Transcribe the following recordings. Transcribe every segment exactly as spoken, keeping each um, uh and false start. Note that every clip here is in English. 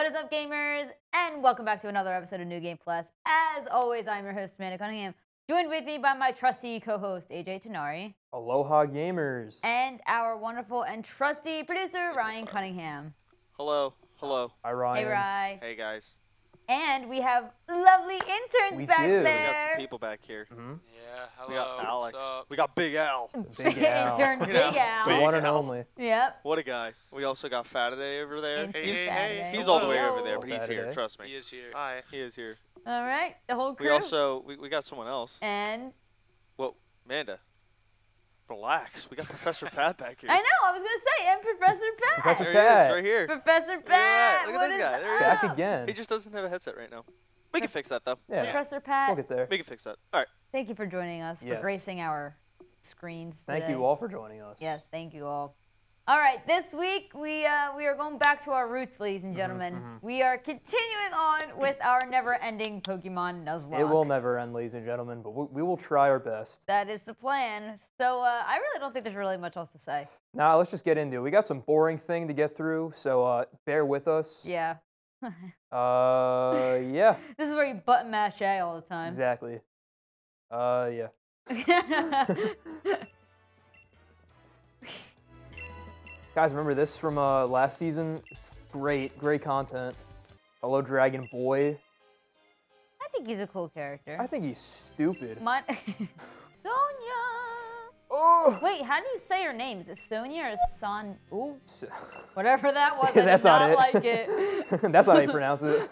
What is up, gamers? And welcome back to another episode of New Game Plus. As always, I'm your host, Amanda Cunningham, joined with me by my trusty co-host, A J Tanari. Aloha, gamers. And our wonderful and trusty producer, Ryan Cunningham. Hello. Hello. Hi, Ryan. Hey, Ryan. Hey, guys. And we have lovely interns we back do. there. We got some people back here. Mm-hmm. Yeah, hello. We got Alex. We got Big Al. Big Al. Intern Big Al. The one and only. Yep. What a guy. We also got Fataday over there. Hey, he's hey, he's all the way over there, but Fataday. he's here. Trust me. He is here. Hi. He is here. All right, the whole crew. We also we, we got someone else. And well, Amanda. Relax. We got Professor Pat back here. I know. I was gonna say, and Professor Pat. Professor there Pat, he is, right here. Professor Pat. Look at that, look at this guy. Back up? again. He just doesn't have a headset right now. We can fix that though. Yeah. Yeah. Professor Pat. We'll get there. We can fix that. All right. Thank you for joining us. Yes. For gracing our screens. Today. Thank you all for joining us. Yes. Thank you all. All right. This week we uh, we are going back to our roots, ladies and gentlemen. Mm-hmm, mm-hmm. We are continuing on with our never-ending Pokemon Nuzlocke. It will never end, ladies and gentlemen, but we, we will try our best. That is the plan. So uh, I really don't think there's really much else to say. Nah, let's just get into it. We got some boring thing to get through, so uh, bear with us. Yeah. uh, yeah. This is where you button mash A all the time. Exactly. Uh, yeah. Guys, remember this from uh, last season? Great, great content. Hello, Dragon Boy. I think he's a cool character. I think he's stupid. My Sonia! Oh! Wait, how do you say her name? Is it Sonia or Son? Ooh. So whatever that was, I That's did not, not it. like it. That's how they pronounce it.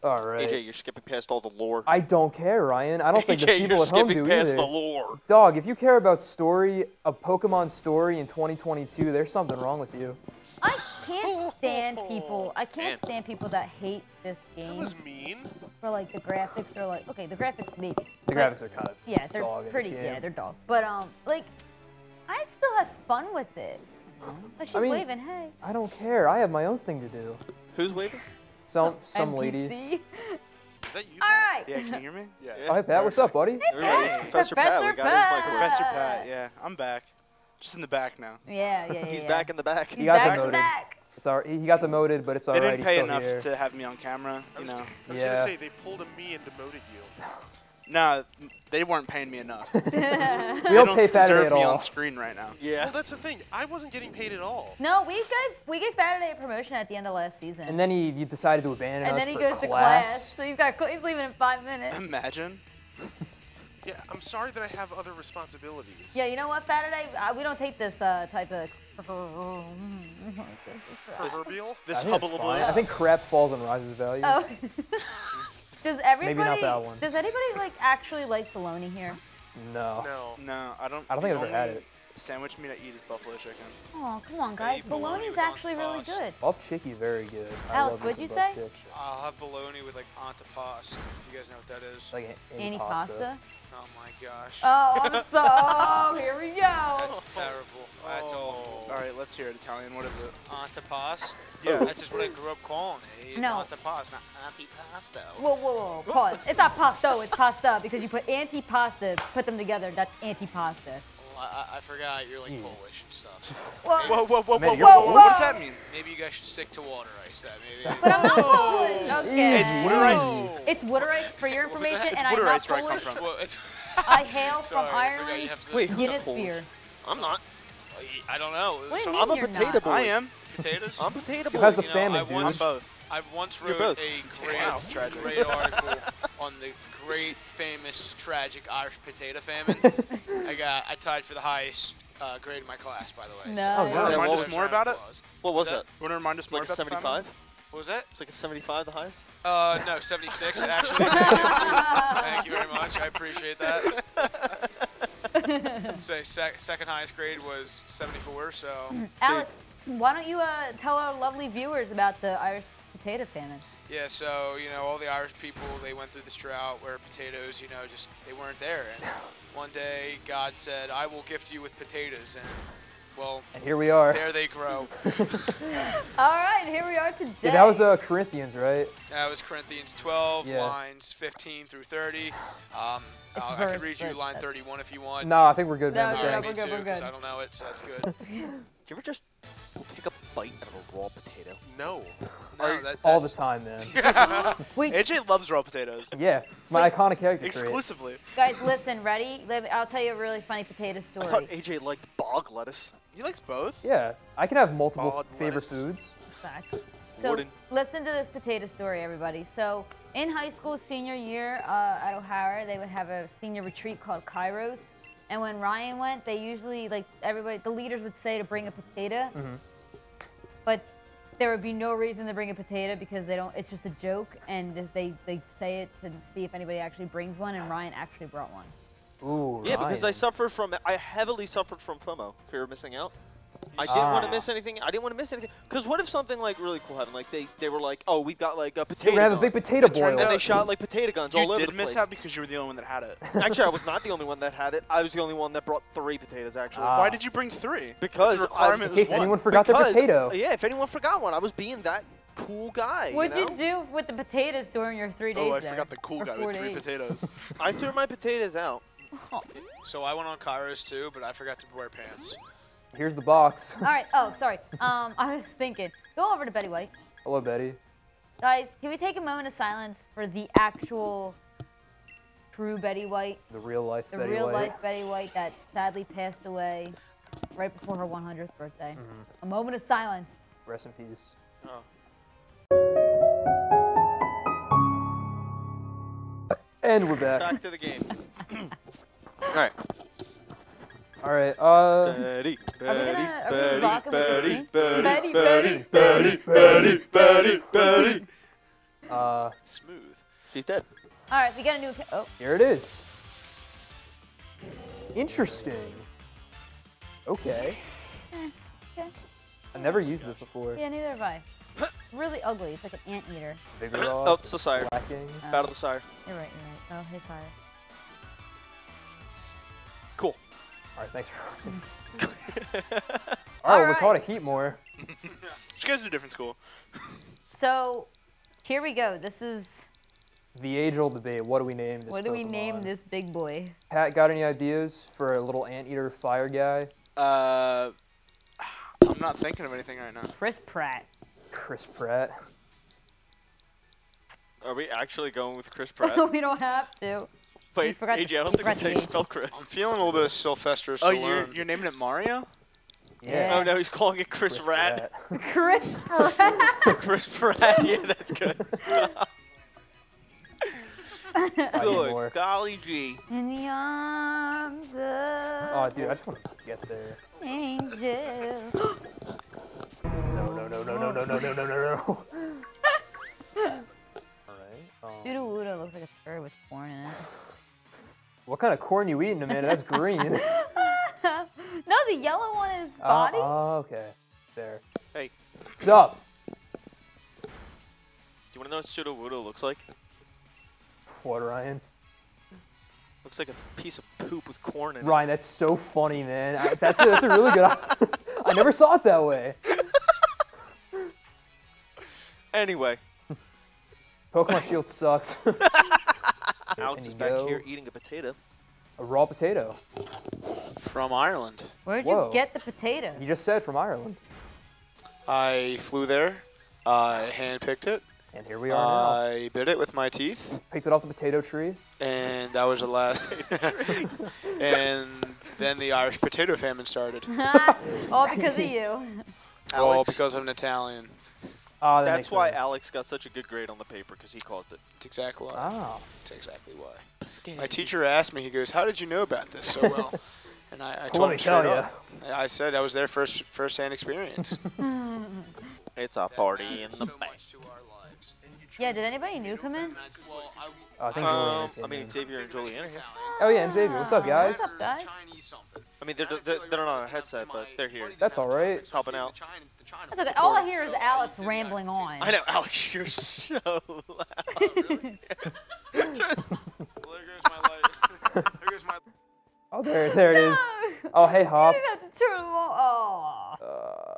All right. A J, you're skipping past all the lore. I don't care, Ryan. I don't think the people at home do either. A J, you're skipping past the lore. Dog, if you care about story, a Pokemon story in twenty twenty-two, there's something wrong with you. I can't stand people. I can't stand people that hate this game. That was mean. For like the graphics are like, okay, the graphics maybe. The like, graphics are kind of yeah, they're dog pretty. Yeah, they're dog. But um, like, I still have fun with it. But she's I mean, waving. Hey. I don't care. I have my own thing to do. Who's waving? Some some, some lady. Is that you? All right. Yeah, can you hear me? Yeah. yeah. All right, Pat, what's up, buddy? Hey, Pat. It's Professor, Professor Pat. We got Pat. His mic. Professor Pat, yeah. I'm back. Just in the back now. Yeah, yeah, yeah. He's yeah. back in the back. He got back demoted. Back. It's all right. He got demoted, but it's all right. They didn't pay enough here. to have me on camera, you know. I was, I was yeah. going to say, they pulled a me and demoted you. No, they weren't paying me enough. we don't, don't pay Fataday at all. Me on screen right now. Yeah. Well, that's the thing. I wasn't getting paid at all. No, we gave we gave Fataday a promotion at the end of last season. And then he you decided to abandon and us And then he goes class. to class. So he's got he's leaving in five minutes. Imagine. yeah, I'm sorry that I have other responsibilities. Yeah, you know what, Fataday? I, we don't take this uh, type of. For Orbeal? This hubbleable. I think crap falls and rises value. Oh. Does everybody? Maybe not that one. Does anybody like actually like bologna here? No. No. No, I don't. I don't think I've ever had it. Sandwich meat I eat is buffalo chicken. Oh, come on, guys! Bologna's actually really good. Buff chicky, very good. Alex, what'd you say? I'll have bologna with like antipasto. If you guys know what that is. Like antipasto. Oh my gosh. Oh, I'm so. Oh, here we go. That's terrible. That's awful. All right, let's hear it. Italian. What is it? Antipasto. Yeah, that's just what I grew up calling it. It's no. Antipasto, not antipasto. Whoa, whoa, whoa. Pause. It's not pasto. It's pasta because you put antipasta, put them together. That's antipasto. I, I forgot you're like yeah. Polish and stuff. Whoa, whoa, whoa, whoa, whoa, whoa! What does that mean? Maybe you guys should stick to water ice. That maybe. But I'm not Polish. Okay. It's water ice. It's water ice for your information, and I'm not Polish. I hail from Ireland. Wait, who's Polish? I'm not. I don't know. I'm a potato boy. I am potatoes. I'm potato boy. How's the famine, dude? I'm both. I once wrote a great, wow. great article on the great, famous, tragic Irish potato famine. I got, I tied for the highest uh, grade in my class, by the way. No. So oh, no. Remind us more about it? Was. What was that? Want to remind us more like about it? seventy-five? What was that? It's like a seventy-five, the highest? Uh, no, seventy-six, actually. Thank you very much. I appreciate that. Say so sec second highest grade was seventy-four, so. Alex, dude. Why don't you uh, tell our lovely viewers about the Irish potato famine. Yeah, so, you know, all the Irish people, they went through this drought where potatoes, you know, just, they weren't there. And one day, God said, I will gift you with potatoes. And, well, and here we are. There they grow. All right, here we are today. Yeah, that was uh, Corinthians, right? That was Corinthians twelve, yeah. Lines fifteen through thirty. Um, uh, I could read you line thirty-one if you want. No, I think we're good. No, no, right, we're, good too, we're good. I don't know it, so that's good. Can we just take a bite out of a raw potato? No. No, that, that's... all the time, man. Yeah. We... A J loves raw potatoes. Yeah, my iconic character. Exclusively. Guys, listen, ready? I'll tell you a really funny potato story. I thought A J liked bog lettuce. He likes both. Yeah, I can have multiple bog favorite lettuce. foods. Fact. So Warden. Listen to this potato story, everybody. So in high school senior year uh, at O'Hara, they would have a senior retreat called Kairos. And when Ryan went, they usually, like, everybody, the leaders would say to bring a potato. Mm-hmm. But there would be no reason to bring a potato because they don't, it's just a joke. And they, they say it to see if anybody actually brings one, and Ryan actually brought one. Ooh, yeah, Ryan. Because I suffer from, I heavily suffered from FOMO, fear of missing out. I didn't ah. want to miss anything. I didn't want to miss anything. Because what if something like really cool happened? Like they, they were like, oh, we've got like a potato gun. We're going to have a big potato boil. And then they shot like potato guns all over the place. You did miss out because you were the only one that had it. Actually, I was not the only one that had it. I was the only one that brought three potatoes, actually. Ah. Why did you bring three? Because I, in case anyone forgot their potato. Yeah, if anyone forgot one, I was being that cool guy. What'd you, know? you do with the potatoes during your three days? Oh, I there. forgot the cool or guy with three days. potatoes. I threw my potatoes out. Oh. So I went on Kairos too, but I forgot to wear pants. Here's the box. All right. Oh, sorry. Um, I was thinking. Go over to Betty White. Hello, Betty. Guys, can we take a moment of silence for the actual true Betty White? The real life the Betty real White. The real life Betty White that sadly passed away right before her one hundredth birthday. Mm-hmm. A moment of silence. Rest in peace. Oh. And we're back. Back to the game. All right. All right, uh... Betty, Betty, Betty, Betty, Betty, Betty, Betty, Betty, Betty, Betty. Uh... Smooth. She's dead. All right, we got a new... Oh. Here it is. Interesting. Okay. Okay. I never used this before. Yeah, neither have I. Really ugly. It's like an anteater. Bigger dog. Oh, it's the sire. Lacking. Battle the sire. You're right, you're right. Oh, hey, sire. Cool. All right, thanks for All, All right, right, we caught a heat more. She goes to a different school. So, here we go. This is the age-old debate. What do we name this What do Pokemon? we name this big boy? Pat, got any ideas for a little anteater fire guy? Uh, I'm not thinking of anything right now. Chris Pratt. Chris Pratt. Are we actually going with Chris Pratt? We don't have to. Wait, A J, I don't think they spell Chris. I'm feeling a little bit of Sylvester Stallone. Oh, you're, you're naming it Mario? Yeah. Oh, no, he's calling it Chris, Chris Rat. Pratt. Chris Pratt. Chris Pratt, yeah, that's good. Good golly gee. In the arms of... Oh, dude, I just want to get there. Angel. No, no, no, no, no, no, no, no, no, no. All right. Um. Sudowoodo looks like a bird with corn in it. What kind of corn you eating, Amanda? That's green. No, the yellow one is spotty. Oh, uh, uh, okay. There. Hey. What's up? Do you want to know what Sudowoodo looks like? What, Ryan? Looks like a piece of poop with corn in it. Ryan, that's so funny, man. I, that's, a, that's a really good... I never saw it that way. Anyway. Pokemon Shield sucks. Alex is back here eating a potato. A raw potato. From Ireland. Where'd Whoa. you get the potato? You just said from Ireland. I flew there. I handpicked it. And here we are I now. I bit it with my teeth. Picked it off the potato tree. And that was the last. And then the Irish potato famine started. All because of you. Alex. All because of an Italian. Oh, that That's why sense. Alex got such a good grade on the paper, because he caused it. It's exactly why. Oh. It's exactly why. Piscine. My teacher asked me, he goes, how did you know about this so well? And I, I told him straight up. I said I was their first first-hand experience. It's a party in the so bank. Yeah, did anybody new come in? Well, I, uh, I think um, I mean, Xavier and Julianne are here. Oh, yeah, and Xavier. What's up, guys? What's up, guys? I mean, they're, they're, they're not on a headset, but they're here. That's all right. Helping out. That's okay. All I hear is Alex rambling on. I know, Alex, you're so loud. Oh, really? There goes my light. There goes my... Oh, there, there it is. Oh, hey, Hop. You didn't have to turn them off. Oh.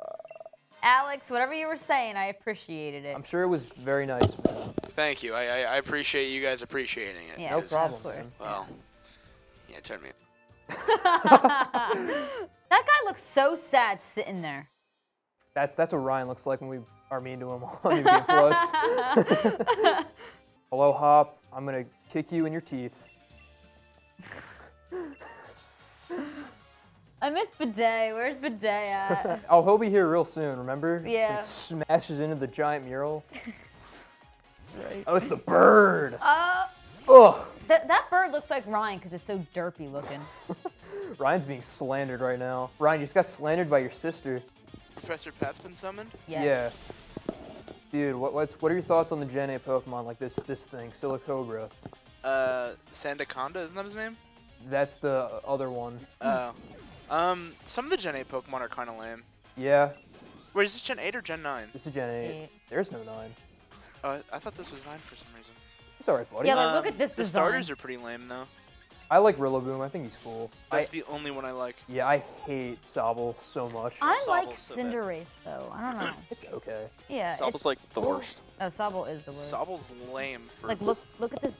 Alex, whatever you were saying, I appreciated it. I'm sure it was very nice. Thank you. I, I, I appreciate you guys appreciating it. Yeah, no problem. Man. Well, yeah, turn me up. That guy looks so sad sitting there. That's that's what Ryan looks like when we are mean to him on New Game Plus. Hello, Hop. I'm gonna kick you in your teeth. I miss Bidet. Where's Bidet at? Oh, he'll be here real soon. Remember? Yeah. He smashes into the giant mural. Right. Oh, it's the bird. Uh, Ugh. Th that bird looks like Ryan because it's so derpy looking. Ryan's being slandered right now. Ryan, you just got slandered by your sister. Professor Pat's been summoned? Yes. Yeah. Dude, what what's what are your thoughts on the Gen A Pokemon like this this thing, Silicobra? Uh, Sandaconda, isn't that his name? That's the other one. Oh. Um, some of the Gen eight Pokemon are kind of lame. Yeah. Wait, is this Gen eight or Gen nine? This is Gen eight. There's no nine. Oh, uh, I thought this was nine for some reason. It's alright, buddy. Yeah, like, um, look at this The design. starters are pretty lame, though. I like Rillaboom. I think he's cool. That's I, the only one I like. Yeah, I hate Sobble so much. I Sobble's like so Cinderace, bad. though. I don't know. It's okay. Yeah. Sobble's like the worst. Oh, Sobble is the worst. Sobble's lame for like look look at this.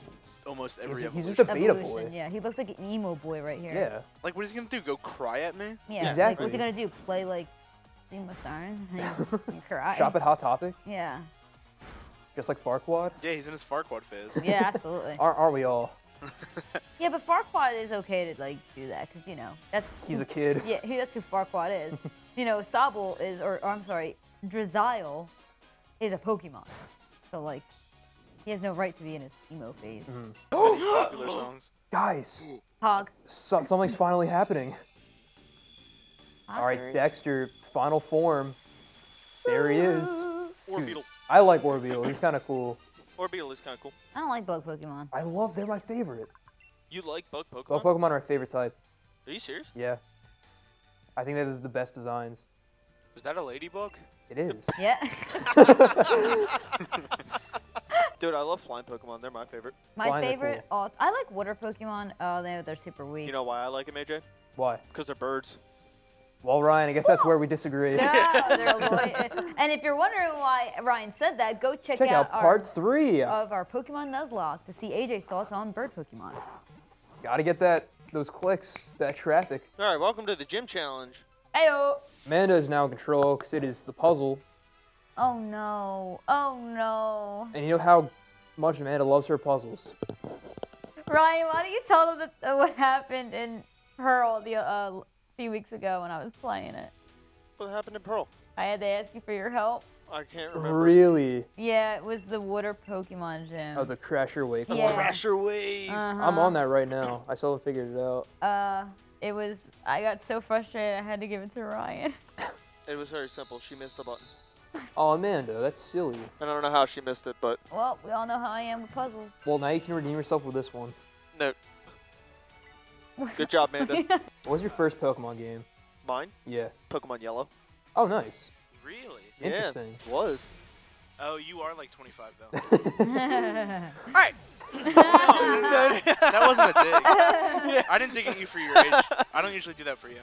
Almost every he's, he's just a beta evolution. boy. Yeah, he looks like an emo boy right here. Yeah. Like, what is he gonna do? Go cry at me? Yeah. Exactly. Like, what's he gonna do? Play like Seamless Iron and cry? Shop at Hot Topic? Yeah. Just like Farquaad? Yeah, he's in his Farquaad phase. Yeah, absolutely. Aren't are we all? Yeah, but Farquaad is okay to like do that because you know that's he's who, a kid. Yeah, he, that's who Farquaad is. You know, Sobble is, or, or I'm sorry, Drizzile is a Pokemon, so like he has no right to be in his emo phase. Mm-hmm. Popular songs, guys. Pog. So, something's finally happening. All right, Dexter, final form. There he is. Orbeetle. I like Orbeal. He's kind of cool. Orbeal is kind of cool. I don't like bug Pokemon. I love. They're my favorite. You like bug Pokemon? Bug Pokemon are my favorite type. Are you serious? Yeah. I think they're the best designs. Is that a ladybug? It is. Yeah. Dude, I love flying Pokemon. They're my favorite. My flying favorite? Cool. Oh, I like water Pokemon. Oh, they're, they're super weak. You know why I like them, A J? Why? Because they're birds. Well, Ryan, I guess Whoa. that's where we disagree. No, they're loyal. And if you're wondering why Ryan said that, go check, check out, out part our, three of our Pokemon Nuzlocke to see A J's thoughts on bird Pokemon. Gotta get that, those clicks, that traffic. All right, welcome to the gym challenge. Heyo. Amanda is now in control because it is the puzzle. Oh no! Oh no! And you know how much Amanda loves her puzzles. Ryan, why don't you tell them that, uh, what happened in Pearl the? Uh, weeks ago when I was playing it. What happened in Pearl? I had to ask you for your help. I can't remember. Really? Yeah, it was the water Pokemon gym. Oh, the Crasher Wave. Yeah. Oh, Crasher Wave! Uh-huh. I'm on that right now. I still figured it out. Uh, it was, I got so frustrated I had to give it to Ryan. It was very simple. She missed a button. Oh, Amanda, that's silly. And I don't know how she missed it, but... Well, we all know how I am with puzzles. Well, now you can redeem yourself with this one. No. Good job, Amanda. What was your first Pokemon game? Mine? Yeah. Pokemon Yellow. Oh, nice. Really? Interesting. Yeah, was. Oh, you are like twenty-five, though. All right. Oh, that wasn't a dig. Yeah. I didn't dig at you for your age. I don't usually do that for you.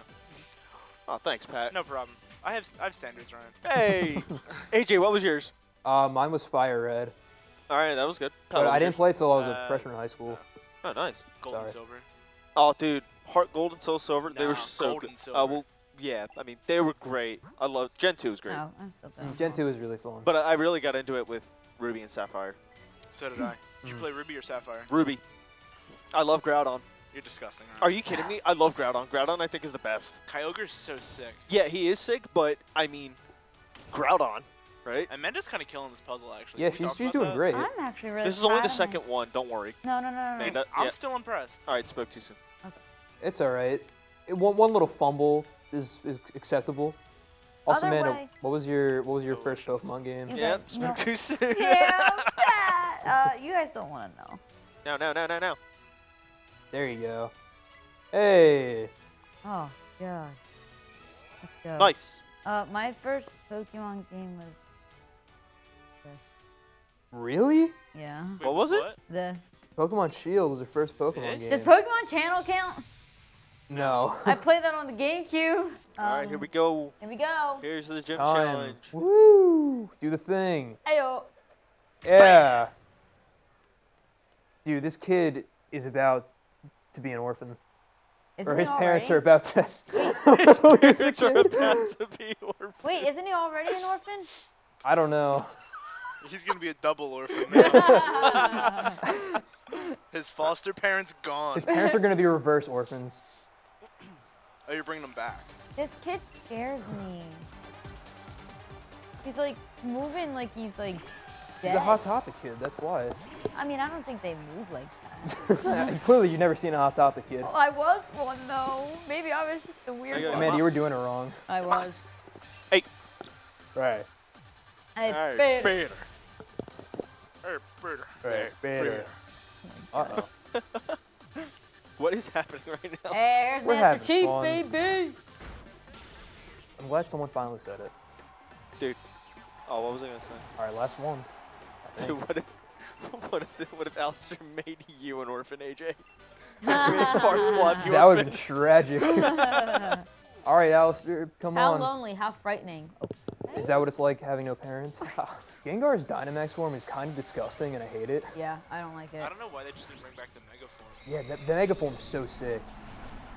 Oh, thanks, Pat. No problem. I have I have standards, Ryan. Hey. A J, what was yours? Uh, mine was Fire Red. All right, that was good. But I didn't play it until I was a uh, freshman in high school. No. Oh, nice. Gold Sorry. and Silver. Oh, dude, Heart Gold and Soul Silver, nah, they were so Gold good. and Silver. Uh, well, yeah, I mean, they were great. I love Gen two was great. Oh, I'm so bad. Gen two was really fun. But I, I really got into it with Ruby and Sapphire. So did I. Did you play Ruby or Sapphire? Ruby. I love Groudon. You're disgusting, right? Are you kidding me? I love Groudon. Groudon, I think, is the best. Kyogre's so sick. Yeah, he is sick, but, I mean, Groudon, right? Amanda's kind of killing this puzzle, actually. Yeah, she's, she's doing that? great. I'm actually really This is only the second me. one, don't worry. No, no, no, no. Amanda, I'm yeah. still impressed. All right, spoke too soon. It's all right. It, one, one little fumble is, is acceptable. Also, Other Amanda, way. what was your what was your oh, first Pokemon game? Yeah, spoke too soon. Yeah, uh, you guys don't want to know. No, no, no, no, no. There you go. Hey. Oh God. Let's go. Nice. Uh, my first Pokemon game was this. Really? Yeah. Wait, what was it? What? This. Pokemon Shield was the first Pokemon game. Does Pokemon Channel count? No. I played that on the GameCube. Um, All right, here we go. Here we go. Here's the gym Time. challenge. Woo! Do the thing. Ayo. Yeah. Dude, this kid is about to be an orphan. Isn't or his parents right? are about to. His parents are about to be orphans. Wait, isn't he already an orphan? I don't know. He's gonna be a double orphan now. His foster parents gone. His parents are gonna be reverse orphans. Oh, you're bringing them back. This kid scares me. He's like moving like he's like. Dead. He's a Hot Topic kid. That's why. I mean, I don't think they move like that. Yeah, clearly, you've never seen a Hot Topic kid. Well, I was one though. Maybe I was just the weird one. Man, you were doing it wrong. I was. Hey. Right. Hey, better. Better. Hey, better. Hey, better. Uh oh. What is happening right now? Hey, we're having Chief, fun. Baby. I'm glad someone finally said it. Dude. Oh, what was I gonna say? All right, last one. Dude, what if, what if, what if Alistair made you an orphan, A J? That would be tragic. All right, Alistair, come how on. How lonely, how frightening. Is that what it's like having no parents? Gengar's Dynamax form is kind of disgusting, and I hate it. Yeah, I don't like it. I don't know why they just didn't bring back the Mega form. Yeah, the, the Mega form's so sick.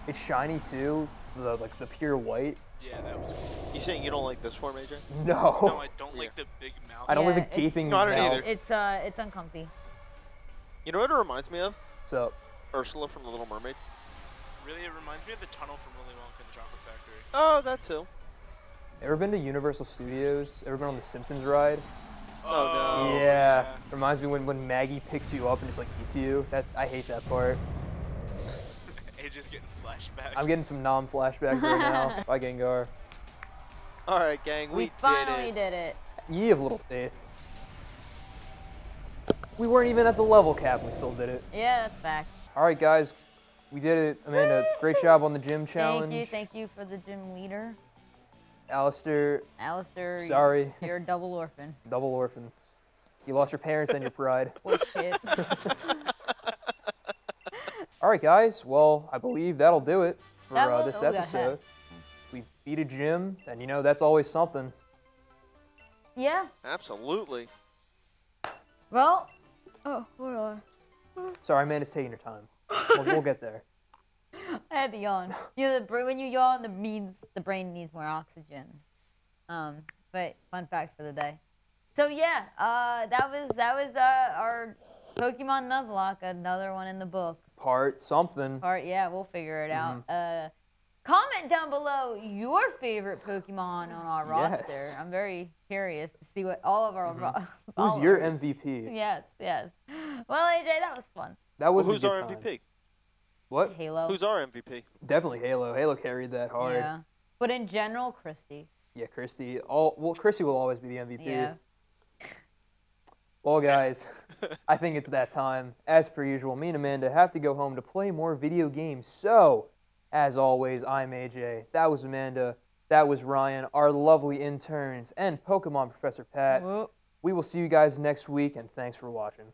It's shiny too, the, like the pure white. Yeah, that was cool. You saying you don't like this form, A J? No. No, I don't yeah. like the big mouth. I don't yeah, like the gaping mouth. No, I don't either. It's, uh, it's uncomfy. You know what it reminds me of? What's up? Ursula from The Little Mermaid. Really, it reminds me of the tunnel from Willy Wonka and the Chocolate Factory. Oh, that too. Ever been to Universal Studios? Ever been on the Simpsons ride? Oh, no. Yeah. yeah. Reminds me when, when Maggie picks you up and just, like, eats you. That I hate that part. A J's getting flashbacks. I'm getting some nom flashbacks right now. Bye, Gengar. All right, gang, we, we did finally it. did it. Ye of little faith. We weren't even at the level cap. We still did it. Yeah, that's fact. All right, guys, we did it. Amanda, great job on the gym challenge. Thank you, thank you for the gym leader. Alistair. Alistair. Sorry. You're a double orphan. Double orphan. You lost your parents and your pride. Poor kid. All right, guys. Well, I believe that'll do it for uh, this episode. We beat a gym, and you know that's always something. Yeah. Absolutely. Well. Oh, hold on. Sorry, man, it's taking your time. We'll, we'll get there. I had to yawn. You know, the, when you yawn, the means the brain needs more oxygen. Um, but fun fact for the day. So yeah, uh, that was that was uh, our Pokemon Nuzlocke, another one in the book. Part something. Part, yeah, we'll figure it out. Mm-hmm. uh, comment down below your favorite Pokemon on our yes. roster. I'm very curious to see what all of our... Mm-hmm. all who's your M V P? Yes, yes. Well, A J, that was fun. That was well, who's a good our M V P? Time. What? Halo. Who's our M V P? Definitely Halo. Halo carried that hard. Yeah. But in general, Christy. Yeah, Christy. All, well, Christy will always be the M V P. Yeah. Well, guys, I think it's that time. As per usual, me and Amanda have to go home to play more video games. So, as always, I'm A J. That was Amanda. That was Ryan, our lovely interns, and Pokemon Professor Pat. Whoa. We will see you guys next week, and thanks for watching.